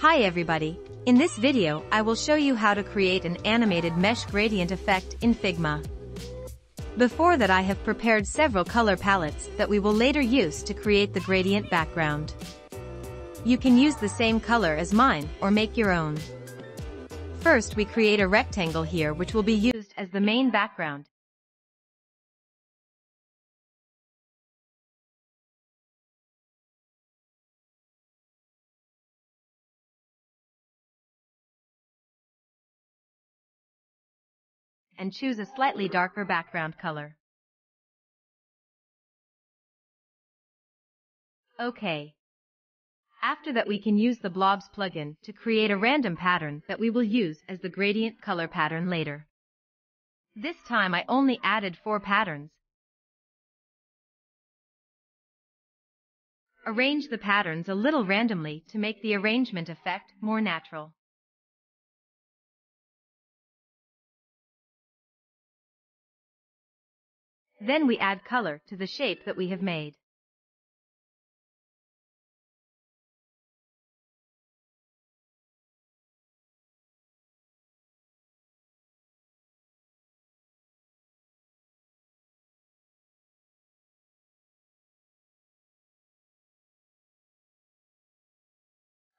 Hi everybody, in this video I will show you how to create an animated mesh gradient effect in Figma. Before that I have prepared several color palettes that we will later use to create the gradient background. You can use the same color as mine or make your own. First we create a rectangle here which will be used as the main background. And choose a slightly darker background color. Okay. After that we can use the Blobs plugin to create a random pattern that we will use as the gradient color pattern later. This time I only added 4 patterns. Arrange the patterns a little randomly to make the arrangement effect more natural. Then we add color to the shape that we have made.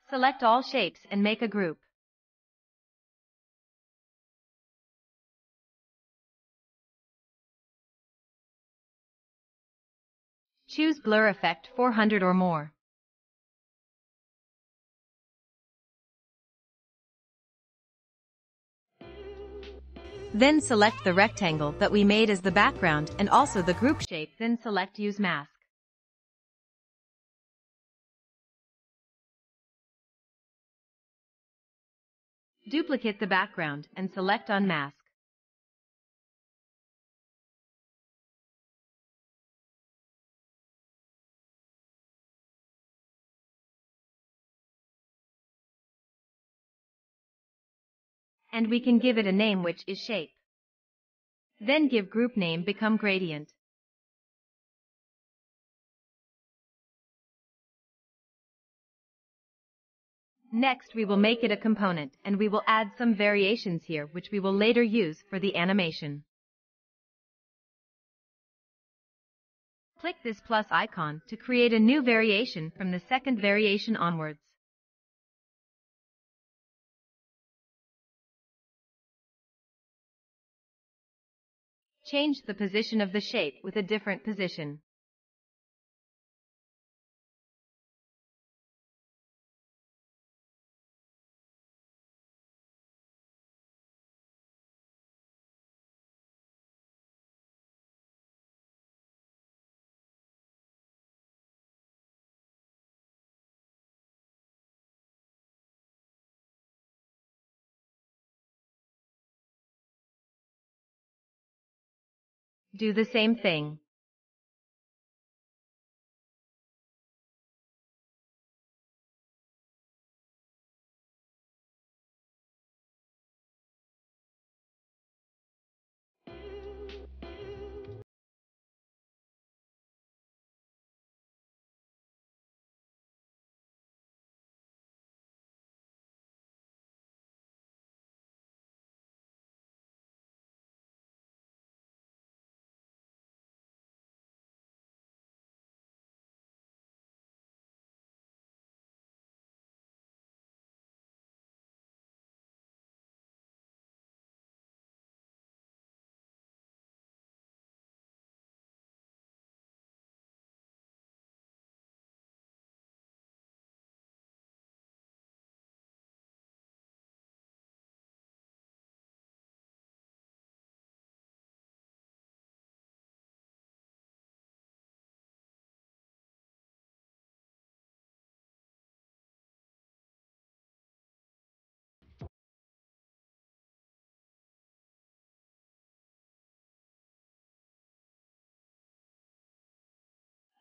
Select all shapes and make a group. Choose Blur Effect 400 or more. Then select the rectangle that we made as the background and also the group shape, then select Use Mask. Duplicate the background and select Unmask. And we can give it a name which is shape. Then give group name become gradient. Next we will make it a component and we will add some variations here which we will later use for the animation. Click this plus icon to create a new variation from the second variation onwards. Change the position of the shape with a different position. Do the same thing.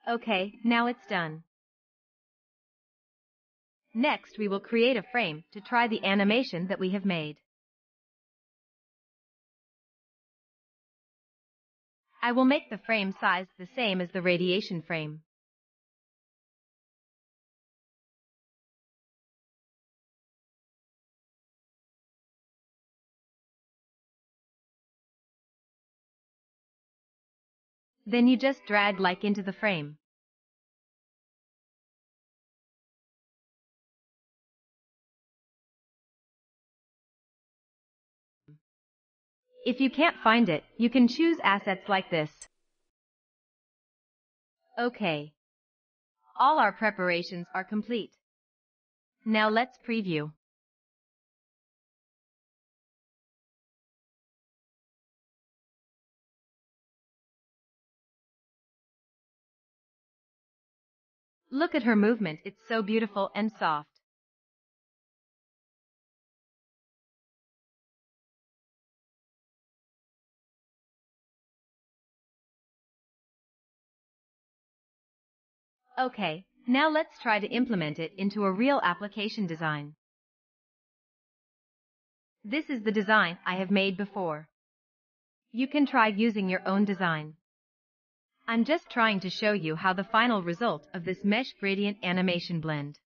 Okay, now it's done. Next we will create a frame to try the animation that we have made. I will make the frame size the same as the radiation frame. Then you just drag like into the frame. If you can't find it, you can choose assets like this. Okay. All our preparations are complete. Now let's preview. Look at her movement, it's so beautiful and soft. Okay, now let's try to implement it into a real application design. This is the design I have made before. You can try using your own design. I'm just trying to show you how the final result of this mesh gradient animation blend.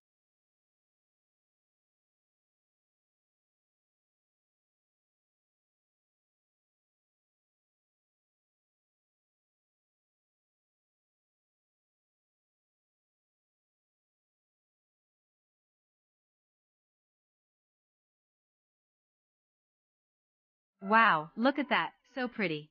Wow, look at that, so pretty.